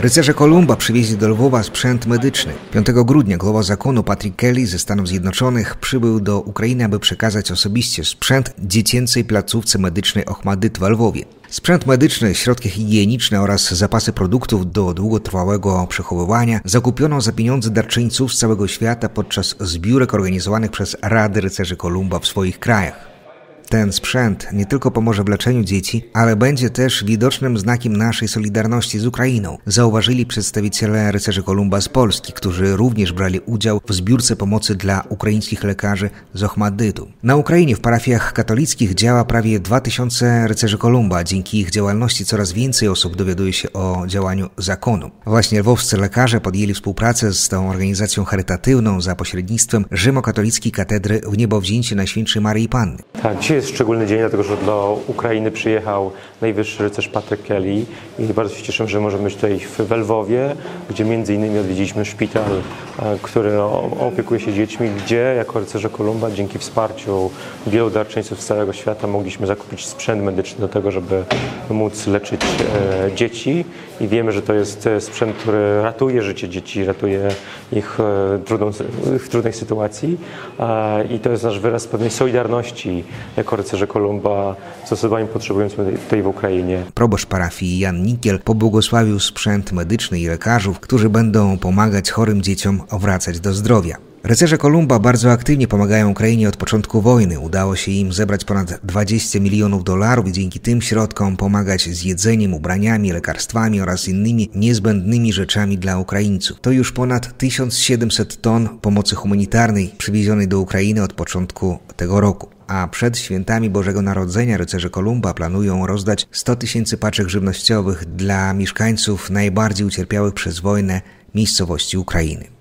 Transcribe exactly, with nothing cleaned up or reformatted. Rycerze Kolumba przywieźli do Lwowa sprzęt medyczny. piątego grudnia głowa zakonu Patrick Kelly ze Stanów Zjednoczonych przybył do Ukrainy, aby przekazać osobiście sprzęt dziecięcej placówce medycznej Ochmatdyt w Lwowie. Sprzęt medyczny, środki higieniczne oraz zapasy produktów do długotrwałego przechowywania zakupiono za pieniądze darczyńców z całego świata podczas zbiórek organizowanych przez Radę Rycerzy Kolumba w swoich krajach. Ten sprzęt nie tylko pomoże w leczeniu dzieci, ale będzie też widocznym znakiem naszej solidarności z Ukrainą, zauważyli przedstawiciele Rycerzy Kolumba z Polski, którzy również brali udział w zbiórce pomocy dla ukraińskich lekarzy z Ochmatdytu. Na Ukrainie w parafiach katolickich działa prawie dwa tysiące Rycerzy Kolumba. Dzięki ich działalności coraz więcej osób dowiaduje się o działaniu zakonu. Właśnie lwowscy lekarze podjęli współpracę z tą organizacją charytatywną za pośrednictwem rzymokatolickiej katedry Wniebowzięcie Najświętszej Marii Panny. Tak, dzisiaj jest szczególny dzień, dlatego że do Ukrainy przyjechał najwyższy rycerz Patrick Kelly i bardzo się cieszę, że możemy być tutaj w Lwowie, gdzie między innymi odwiedziliśmy szpital, który opiekuje się dziećmi, gdzie jako rycerze Kolumba dzięki wsparciu wielu darczyńców z całego świata mogliśmy zakupić sprzęt medyczny do tego, żeby móc leczyć dzieci, i wiemy, że to jest sprzęt, który ratuje życie dzieci, ratuje ich w trudnej sytuacji, i to jest nasz wyraz pewnej solidarności jako rycerze Kolumba z osobami potrzebującymi tutaj w Ukrainie. Proboszcz parafii Jan Nikiel pobłogosławił sprzęt medyczny i lekarzów, którzy będą pomagać chorym dzieciom wracać do zdrowia. Rycerze Kolumba bardzo aktywnie pomagają Ukrainie od początku wojny. Udało się im zebrać ponad dwadzieścia milionów dolarów i dzięki tym środkom pomagać z jedzeniem, ubraniami, lekarstwami oraz innymi niezbędnymi rzeczami dla Ukraińców. To już ponad tysiąc siedemset ton pomocy humanitarnej przywiezionej do Ukrainy od początku tego roku. A przed świętami Bożego Narodzenia rycerze Kolumba planują rozdać sto tysięcy paczek żywnościowych dla mieszkańców najbardziej ucierpiałych przez wojnę miejscowości Ukrainy.